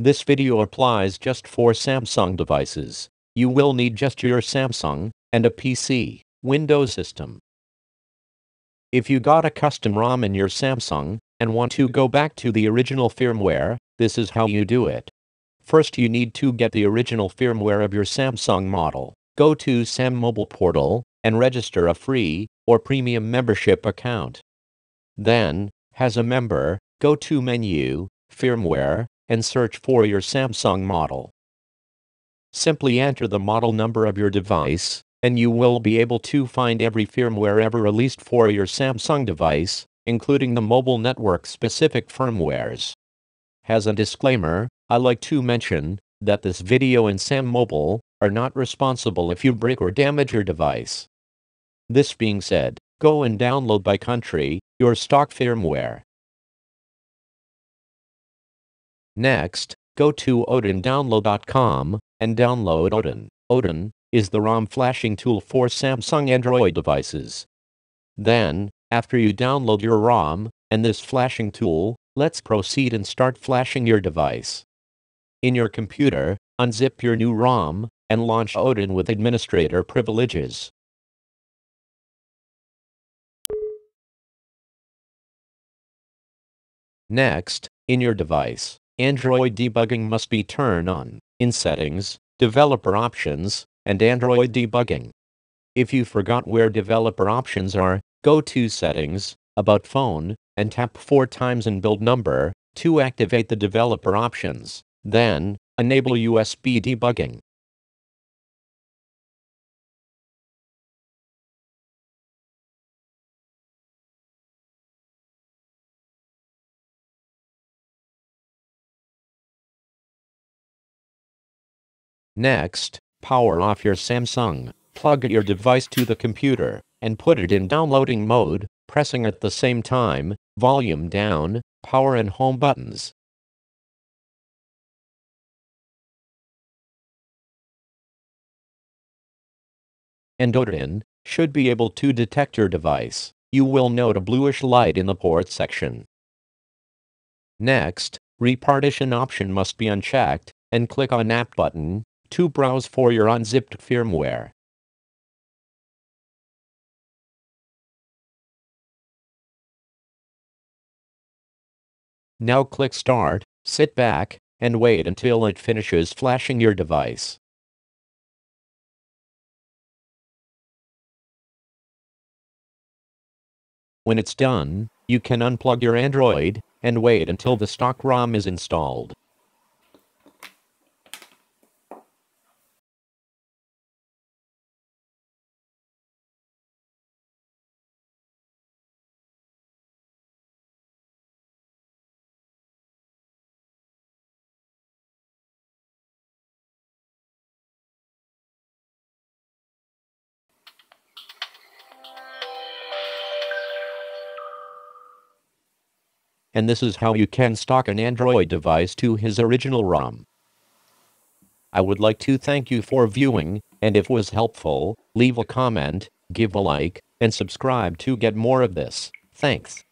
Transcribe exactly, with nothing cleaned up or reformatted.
This video applies just for Samsung devices. You will need just your Samsung and a P C, Windows system. If you got a custom ROM in your Samsung and want to go back to the original firmware, this is how you do it. First, you need to get the original firmware of your Samsung model. Go to SamMobile portal and register a free or premium membership account. Then, as a member, go to Menu, Firmware, and search for your Samsung model. Simply enter the model number of your device, and you will be able to find every firmware ever released for your Samsung device, including the mobile network-specific firmwares. As a disclaimer, I like to mention that this video and SamMobile are not responsible if you break or damage your device. This being said, go and download by country your stock firmware. Next, go to odin download dot com and download Odin. Odin is the ROM flashing tool for Samsung Android devices. Then, after you download your ROM and this flashing tool, let's proceed and start flashing your device. In your computer, unzip your new ROM and launch Odin with administrator privileges. Next, in your device, Android debugging must be turned on. In Settings, Developer Options, and Android Debugging. If you forgot where Developer Options are, go to Settings, About Phone, and tap four times in build number to activate the Developer Options. Then, enable U S B debugging. Next, power off your Samsung, plug your device to the computer, and put it in downloading mode, pressing at the same time, volume down, power and home buttons. And Odin should be able to detect your device. You will note a bluish light in the port section. Next, repartition option must be unchecked, and click on App button to browse for your unzipped firmware. Now click Start, sit back, and wait until it finishes flashing your device. When it's done, you can unplug your Android and wait until the stock ROM is installed. And this is how you can stock an Android device to his original ROM. I would like to thank you for viewing, and if it was helpful, leave a comment, give a like, and subscribe to get more of this. Thanks.